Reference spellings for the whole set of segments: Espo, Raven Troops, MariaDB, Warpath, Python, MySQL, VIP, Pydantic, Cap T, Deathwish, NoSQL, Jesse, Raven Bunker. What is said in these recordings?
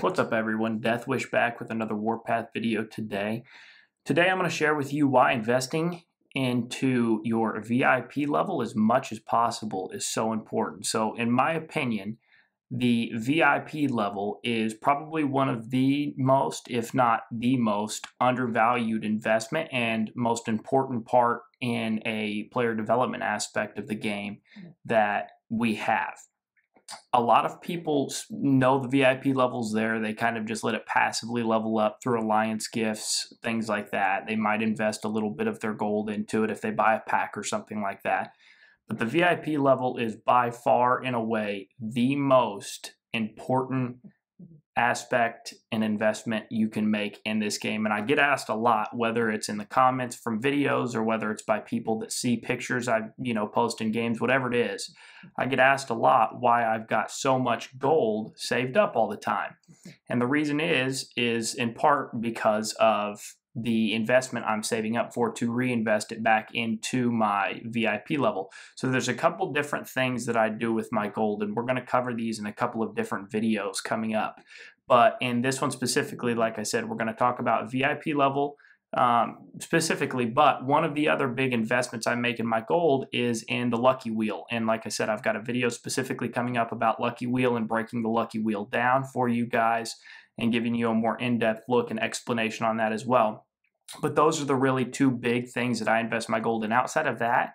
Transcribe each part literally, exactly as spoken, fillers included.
What's up everyone, Deathwish back with another Warpath video today. Today I'm going to share with you why investing into your V I P level as much as possible is so important. So in my opinion, the V I P level is probably one of the most, if not the most, undervalued investment and most important part in a player development aspect of the game that we have. A lot of people know the V I P levels there. They kind of just let it passively level up through alliance gifts, things like that. They might invest a little bit of their gold into it if they buy a pack or something like that. But the V I P level is by far, in a way, the most important aspect and investment you can make in this game. And I get asked a lot, whether it's in the comments from videos or whether it's by people that see pictures I, you know, post in games, whatever it is. I get asked a lot why I've got so much gold saved up all the time. And the reason is, is in part because of the investment I'm saving up for to reinvest it back into my V I P level. So there's a couple different things that I do with my gold, and we're going to cover these in a couple of different videos coming up. But in this one specifically, like I said, we're going to talk about V I P level um, specifically. But one of the other big investments I make in my gold is in the Lucky Wheel. And like I said, I've got a video specifically coming up about Lucky Wheel and breaking the Lucky Wheel down for you guys and giving you a more in-depth look and explanation on that as well. But those are the really two big things that I invest my gold in. Outside of that,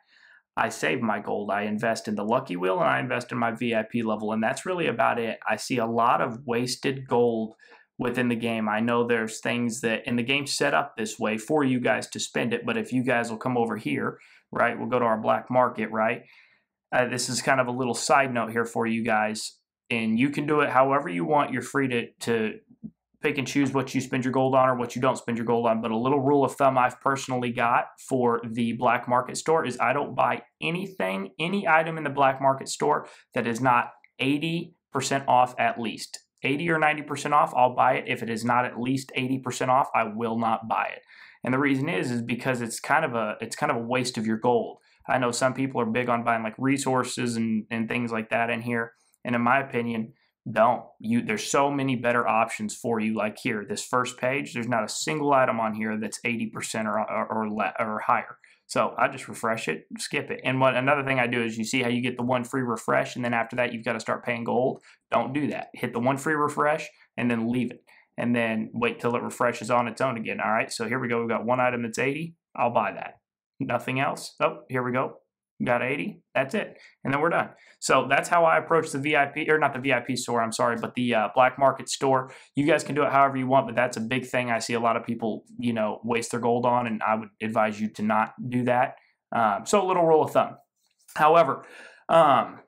I save my gold. I invest in the Lucky Wheel and I invest in my V I P level, and that's really about it. I see a lot of wasted gold within the game. I know there's things that in the game set up this way for you guys to spend it, but if you guys will come over here, right, we'll go to our black market, right? Uh, this is kind of a little side note here for you guys, and you can do it however you want. You're free to, to pick and choose what you spend your gold on or what you don't spend your gold on. But a little rule of thumb I've personally got for the black market store is I don't buy anything, any item in the black market store that is not eighty percent off at least. eighty or ninety percent off, I'll buy it. If it is not at least eighty percent off, I will not buy it. And the reason is, is because it's kind of a, it's kind of a waste of your gold. I know some people are big on buying like resources and, and things like that in here. And in my opinion, don't. You, there's so many better options for you. Like here, this first page, there's not a single item on here that's eighty percent or, or, or, or higher. So I just refresh it, skip it. And what another thing I do is, you see how you get the one free refresh, and then after that, you've got to start paying gold. Don't do that. Hit the one free refresh and then leave it. And then wait till it refreshes on its own again. All right, so here we go. We've got one item that's eighty. I'll buy that. Nothing else. Oh, here we go. Got eighty, that's it, and then we're done. So that's how I approach the V I P, or not the V I P store, I'm sorry, but the uh, black market store. You guys can do it however you want, but that's a big thing I see a lot of people, you know, waste their gold on, and I would advise you to not do that. Um, so a little rule of thumb. However, um,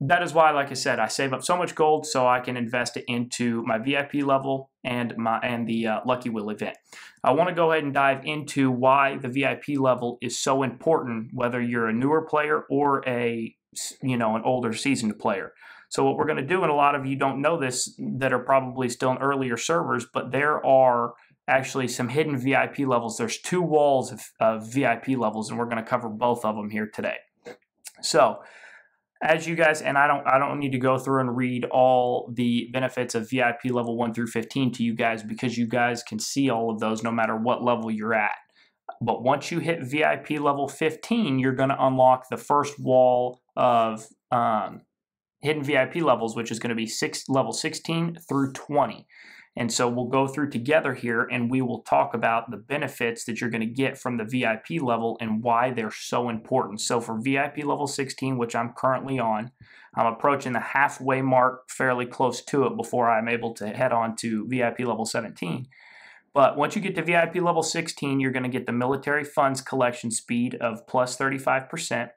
that is why, like I said, I save up so much gold so I can invest it into my V I P level and my and the uh, Lucky Wheel event. I want to go ahead and dive into why the V I P level is so important, whether you're a newer player or a you know an older seasoned player. So what we're going to do, and a lot of you don't know this that are probably still in earlier servers, but there are actually some hidden V I P levels. There's two walls of, of V I P levels, and we're going to cover both of them here today. So, as you guys, and I don't I don't need to go through and read all the benefits of V I P level one through fifteen to you guys, because you guys can see all of those no matter what level you're at. But once you hit V I P level fifteen, you're going to unlock the first wall of um, hidden V I P levels, which is going to be six, level sixteen through twenty. And so we'll go through together here, and we will talk about the benefits that you're going to get from the V I P level and why they're so important. So for V I P level sixteen, which I'm currently on, I'm approaching the halfway mark, fairly close to it, before I'm able to head on to V I P level seventeen. But once you get to V I P level sixteen, you're going to get the military funds collection speed of plus thirty-five percent.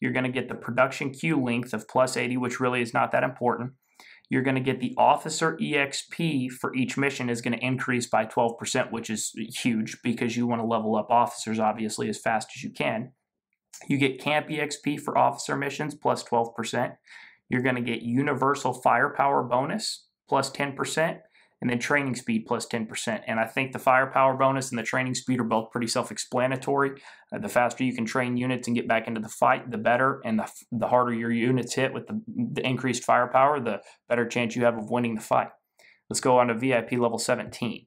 You're going to get the production queue length of plus eighty, which really is not that important. You're going to get the officer E X P for each mission is going to increase by twelve percent, which is huge because you want to level up officers, obviously, as fast as you can. You get camp E X P for officer missions, plus twelve percent. You're going to get universal firepower bonus, plus ten percent, and then training speed, plus ten percent. And I think the firepower bonus and the training speed are both pretty self-explanatory. Uh, the faster you can train units and get back into the fight, the better, and the, the harder your units hit with the, the increased firepower, the better chance you have of winning the fight. Let's go on to V I P level seventeen.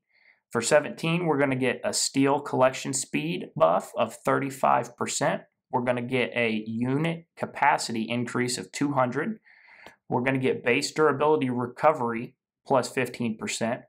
For seventeen, we're going to get a steel collection speed buff of thirty-five percent. We're going to get a unit capacity increase of two hundred. We're going to get base durability recovery plus fifteen percent,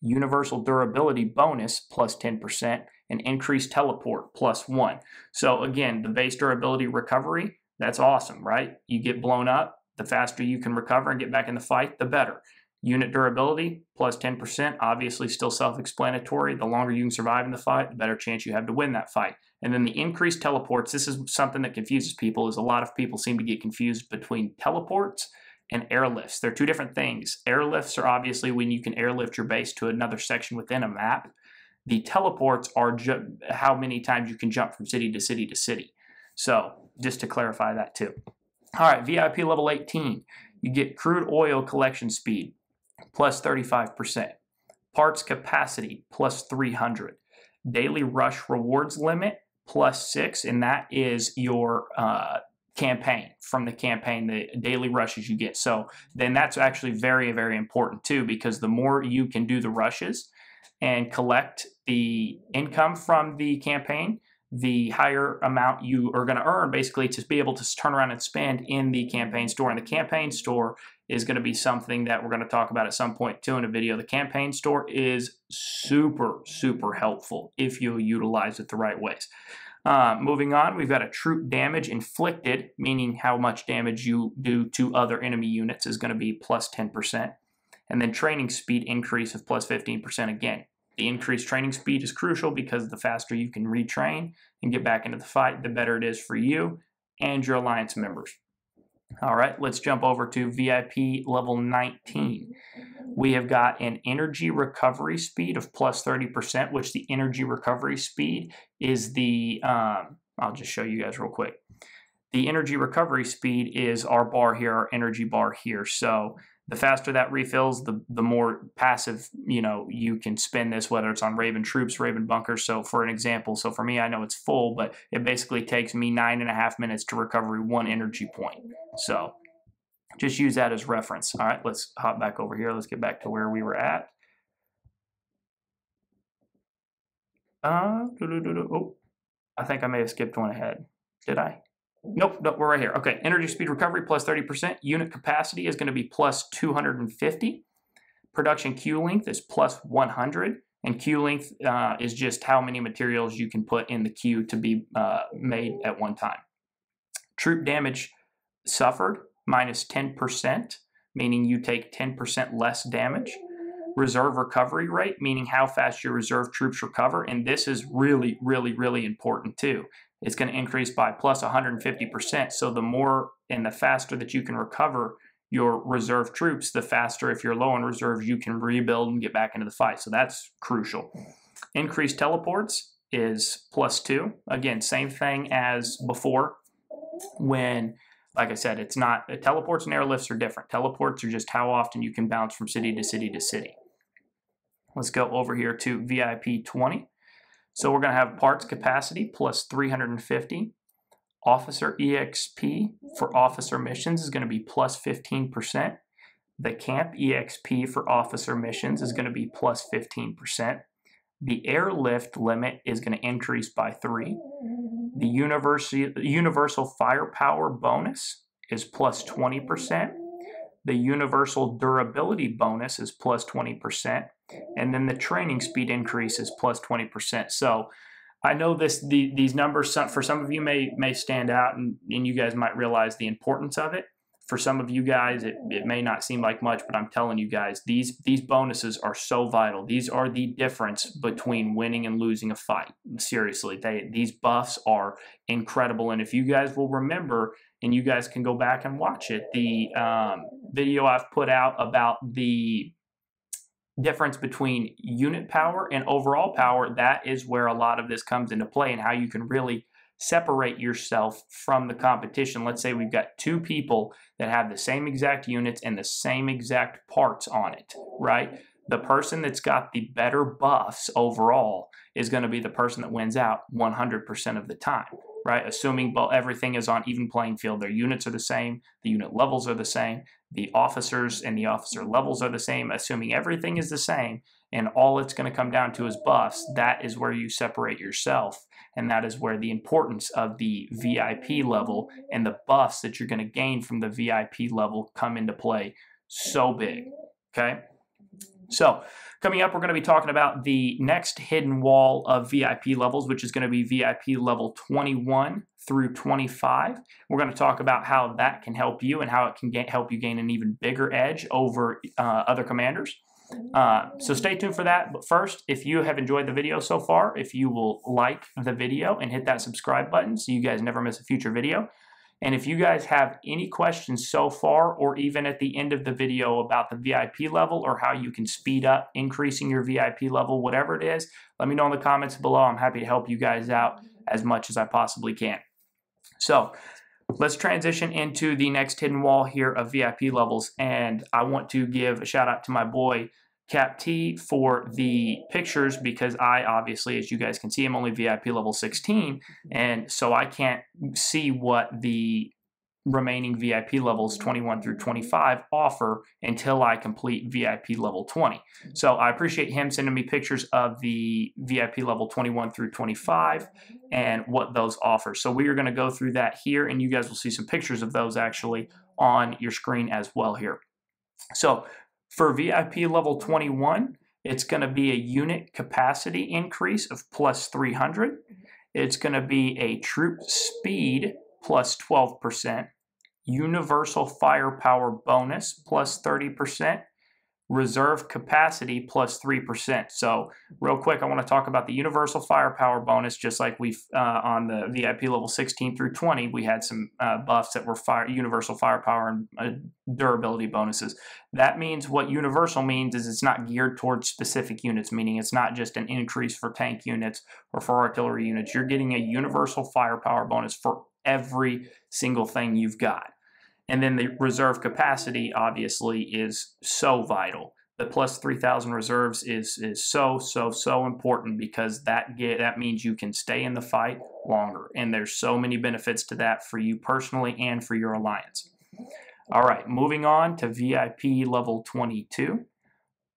universal durability bonus plus ten percent, and increased teleport plus one. So again, the base durability recovery, that's awesome, right? You get blown up, the faster you can recover and get back in the fight, the better. Unit durability plus ten percent, obviously still self-explanatory. The longer you can survive in the fight, the better chance you have to win that fight. And then the increased teleports, this is something that confuses people, is a lot of people seem to get confused between teleports and airlifts. They're two different things. Airlifts are obviously when you can airlift your base to another section within a map. The teleports are how many times you can jump from city to city to city. So just to clarify that too. All right, V I P level eighteen, you get crude oil collection speed plus thirty-five percent, parts capacity plus three hundred, daily rush rewards limit plus six, and that is your uh, campaign, from the campaign, the daily rushes you get. So then that's actually very, very important too, because the more you can do the rushes and collect the income from the campaign, the higher amount you are going to earn basically to be able to turn around and spend in the campaign store. And the campaign store is going to be something that we're going to talk about at some point too in a video. The campaign store is super, super helpful if you utilize it the right ways. Uh, moving on, we've got a troop damage inflicted, meaning how much damage you do to other enemy units is going to be plus ten percent. And then training speed increase of plus fifteen percent again. The increased training speed is crucial because the faster you can retrain and get back into the fight, the better it is for you and your alliance members. All right, let's jump over to V I P level nineteen. We have got an energy recovery speed of plus thirty percent, which the energy recovery speed is the, um, I'll just show you guys real quick. The energy recovery speed is our bar here, our energy bar here. So the faster that refills, the, the more passive, you know, you can spend this, whether it's on Raven Troops, Raven Bunker. So for an example, so for me, I know it's full, but it basically takes me nine and a half minutes to recover one energy point. So just use that as reference. All right, let's hop back over here. Let's get back to where we were at. Uh, doo -doo -doo -doo. Oh, I think I may have skipped one ahead. Did I? Nope, nope, we're right here. Okay, energy speed recovery plus thirty percent. Unit capacity is going to be plus two hundred fifty. Production queue length is plus one hundred. And queue length uh, is just how many materials you can put in the queue to be uh, made at one time. Troop damage suffered minus ten percent, meaning you take ten percent less damage. Reserve recovery rate, meaning how fast your reserve troops recover. And this is really, really, really important too. It's going to increase by plus one hundred fifty percent. So the more and the faster that you can recover your reserve troops, the faster, if you're low on reserves, you can rebuild and get back into the fight. So that's crucial. Increased teleports is plus two. Again, same thing as before. When, like I said, it's not, teleports and airlifts are different. Teleports are just how often you can bounce from city to city to city. Let's go over here to V I P twenty. So we're going to have parts capacity plus three hundred fifty. Officer E X P for officer missions is going to be plus fifteen percent. The camp E X P for officer missions is going to be plus fifteen percent. The airlift limit is going to increase by three. The universal, universal firepower bonus is plus twenty percent. The universal durability bonus is plus twenty percent. And then the training speed increase is plus twenty percent. So I know this, the, these numbers some, for some of you may, may stand out and, and you guys might realize the importance of it. For some of you guys, it, it may not seem like much, but I'm telling you guys, these, these bonuses are so vital. These are the difference between winning and losing a fight. Seriously, they, these buffs are incredible. And if you guys will remember, and you guys can go back and watch it, the um, video I've put out about the difference between unit power and overall power, that is where a lot of this comes into play and how you can really separate yourself from the competition. Let's say we've got two people that have the same exact units and the same exact parts on it, right? The person that's got the better buffs overall is going to be the person that wins out one hundred percent of the time, right? Assuming, well, everything is on even playing field. Their units are the same. The unit levels are the same. The officers and the officer levels are the same. Assuming everything is the same and all it's going to come down to is buffs, that is where you separate yourself. And that is where the importance of the V I P level and the buffs that you're going to gain from the V I P level come into play so big, okay? So coming up, we're going to be talking about the next hidden wall of V I P levels, which is going to be V I P level twenty-one through twenty-five. We're going to talk about how that can help you and how it can get, help you gain an even bigger edge over uh, other commanders. Uh, so stay tuned for that. But first, if you have enjoyed the video so far, if you will like the video and hit that subscribe button so you guys never miss a future video. And if you guys have any questions so far or even at the end of the video about the V I P level or how you can speed up increasing your V I P level, whatever it is, let me know in the comments below. I'm happy to help you guys out as much as I possibly can. So let's transition into the next hidden wall here of V I P levels. And I want to give a shout out to my boy Cap T for the pictures, because I obviously, as you guys can see, I'm only V I P level sixteen, and so I can't see what the remaining V I P levels twenty-one through twenty-five offer until I complete V I P level twenty. So I appreciate him sending me pictures of the V I P level twenty-one through twenty-five and what those offer. So we are going to go through that here, and you guys will see some pictures of those actually on your screen as well here. So for V I P level twenty-one, it's going to be a unit capacity increase of plus three hundred. It's going to be a troop speed plus twelve percent, universal firepower bonus plus thirty percent, reserve capacity plus three percent. So real quick, I want to talk about the universal firepower bonus. Just like we've uh, on the V I P level sixteen through twenty, we had some uh, buffs that were fire, universal firepower and uh, durability bonuses. That means what universal means is it's not geared towards specific units, meaning it's not just an increase for tank units or for artillery units. You're getting a universal firepower bonus for every single thing you've got. And then the reserve capacity, obviously, is so vital. The plus three thousand reserves is, is so, so, so important, because that, get, that means you can stay in the fight longer. And there's so many benefits to that for you personally and for your alliance. All right, moving on to V I P level twenty-two.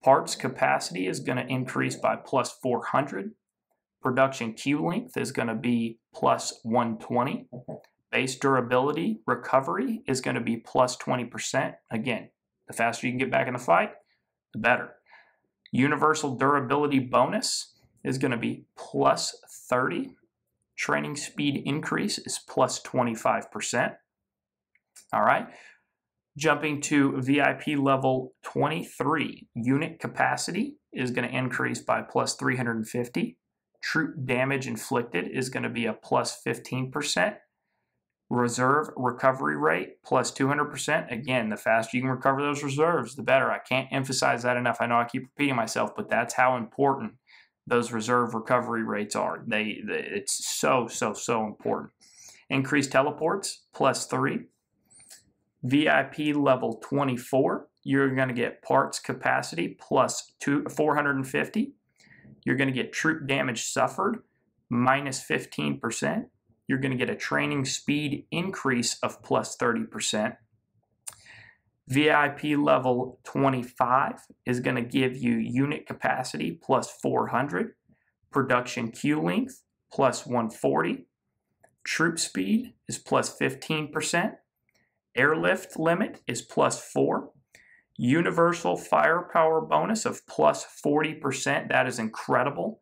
Parts capacity is going to increase by plus four hundred. Production queue length is going to be plus one twenty. Base durability recovery is going to be plus twenty percent. Again, the faster you can get back in the fight, the better. Universal durability bonus is going to be plus thirty. Training speed increase is plus twenty-five percent. All right. Jumping to V I P level twenty-three, unit capacity is going to increase by plus three hundred fifty. Troop damage inflicted is going to be a plus fifteen percent. Reserve recovery rate plus two hundred percent. Again, the faster you can recover those reserves, the better. I can't emphasize that enough. I know I keep repeating myself, but that's how important those reserve recovery rates are. They, they it's so, so, so important. Increased teleports plus three. V I P level twenty-four, you're going to get parts capacity plus two, four hundred fifty. You're going to get troop damage suffered minus fifteen percent. You're going to get a training speed increase of plus thirty percent. V I P level twenty-five is going to give you unit capacity plus four hundred, production queue length plus one forty, troop speed is plus fifteen percent, airlift limit is plus four, universal firepower bonus of plus forty percent. That is incredible.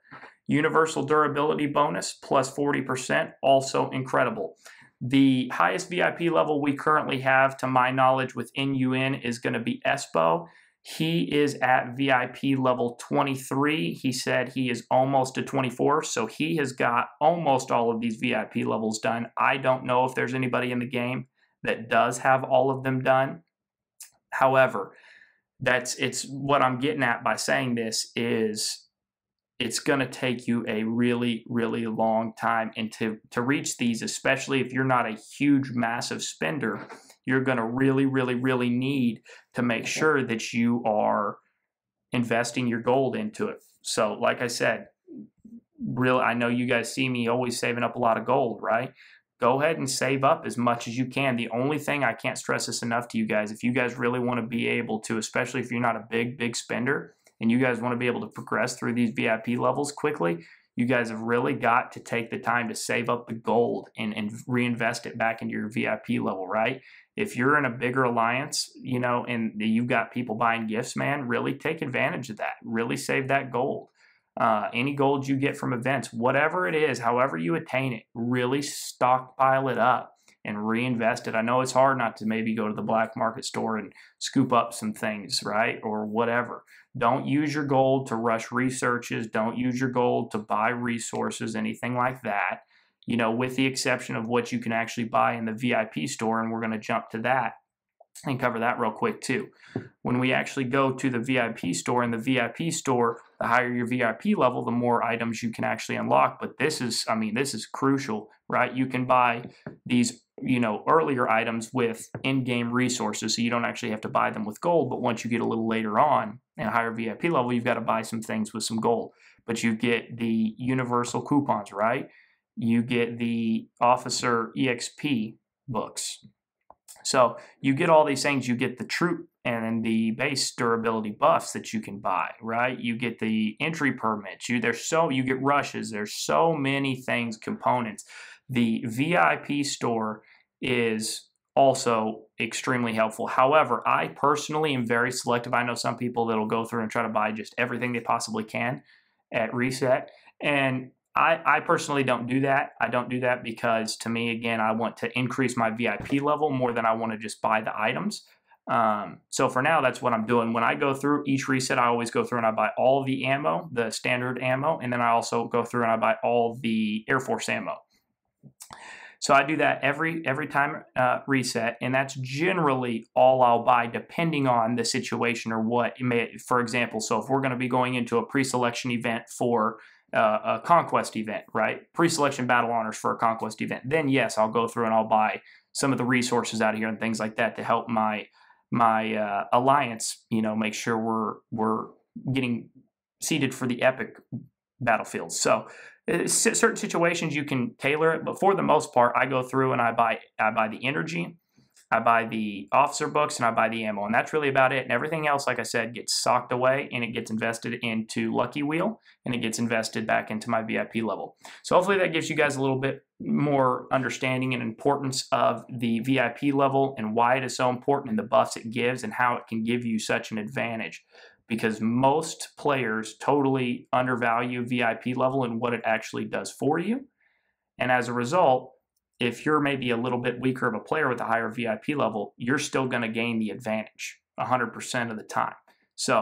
Universal durability bonus plus forty percent, also incredible. The highest V I P level we currently have, to my knowledge, within U N is going to be Espo. He is at V I P level twenty-three. He said he is almost to twenty-four, so he has got almost all of these V I P levels done. I don't know if there's anybody in the game that does have all of them done. However, that's it's what I'm getting at by saying this is, it's going to take you a really, really long time and to, to reach these, especially if you're not a huge, massive spender. You're going to really, really, really need to make sure that you are investing your gold into it. So like I said, really, I know you guys see me always saving up a lot of gold, right? Go ahead and save up as much as you can. The only thing, I can't stress this enough to you guys, if you guys really want to be able to, especially if you're not a big, big spender and you guys want to be able to progress through these V I P levels quickly, you guys have really got to take the time to save up the gold and, and reinvest it back into your V I P level, right? If you're in a bigger alliance, you know, and you've got people buying gifts, man, really take advantage of that. Really save that gold. Uh, any gold you get from events, whatever it is, however you attain it, really stockpile it up and reinvest it. I know it's hard not to maybe go to the black market store and scoop up some things, right? Or whatever. Don't use your gold to rush researches. Don't use your gold to buy resources, anything like that. You know, with the exception of what you can actually buy in the V I P store, and we're going to jump to that and cover that real quick too. When we actually go to the V I P store, in the V I P store, the higher your V I P level, the more items you can actually unlock. But this is, I mean, this is crucial, right? You can buy these, you know, earlier items with in-game resources, so you don't actually have to buy them with gold. But once you get a little later on and a higher V I P level, you've got to buy some things with some gold. But you get the universal coupons, right? You get the officer E X P books. So you get all these things. You get the troop and the base durability buffs that you can buy, right? You get the entry permits. You there's so you get rushes. There's so many things, components. The V I P store is also extremely helpful. However, I personally am very selective. I know some people that'll go through and try to buy just everything they possibly can at reset, and I, I personally don't do that. I don't do that because, to me, again, I want to increase my V I P level more than I want to just buy the items. Um, so for now, that's what I'm doing. When I go through each reset, I always go through and I buy all the ammo, the standard ammo, and then I also go through and I buy all the Air Force ammo. So I do that every every time uh, reset, and that's generally all I'll buy, depending on the situation or what it may. For example, so if we're going to be going into a pre-selection event for Uh, a conquest event, right? Pre-selection battle honors for a conquest event. Then yes, I'll go through and I'll buy some of the resources out of here and things like that to help my my uh, alliance. You know, make sure we're we're getting seated for the epic battlefields. So uh, certain situations you can tailor it, but for the most part, I go through and I buy I buy the energy, I buy the officer books, and I buy the ammo, and that's really about it. And everything else, like I said, gets socked away, and it gets invested into Lucky Wheel, and it gets invested back into my V I P level. So hopefully that gives you guys a little bit more understanding and importance of the V I P level and why it is so important and the buffs it gives and how it can give you such an advantage, because most players totally undervalue V I P level and what it actually does for you. And as a result, if you're maybe a little bit weaker of a player with a higher V I P level, you're still going to gain the advantage one hundred percent of the time. So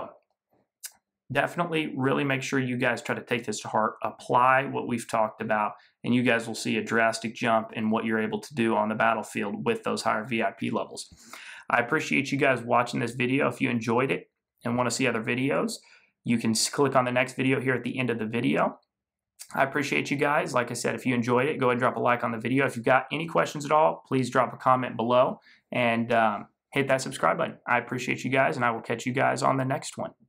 definitely really make sure you guys try to take this to heart, apply what we've talked about, and you guys will see a drastic jump in what you're able to do on the battlefield with those higher V I P levels. I appreciate you guys watching this video. If you enjoyed it and want to see other videos, you can click on the next video here at the end of the video. I appreciate you guys. Like I said, if you enjoyed it, go ahead and drop a like on the video. If you've got any questions at all, please drop a comment below and um, hit that subscribe button. I appreciate you guys, and I will catch you guys on the next one.